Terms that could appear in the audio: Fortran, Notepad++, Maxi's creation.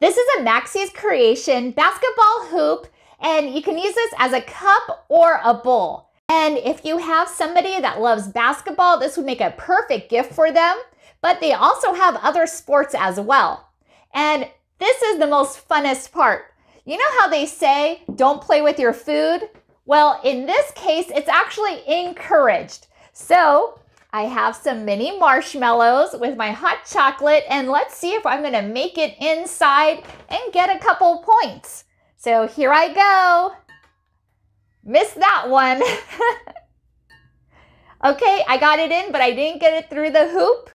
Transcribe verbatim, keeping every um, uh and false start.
This is a Maxi's Creation basketball hoop, and you can use this as a cup or a bowl. And if you have somebody that loves basketball, this would make a perfect gift for them, but they also have other sports as well. And this is the most funnest part. You know how they say, don't play with your food? Well, in this case, it's actually encouraged. So I have some mini marshmallows with my hot chocolate, and let's see if I'm gonna make it inside and get a couple points. So here I go. Missed that one. Okay, I got it in, but I didn't get it through the hoop.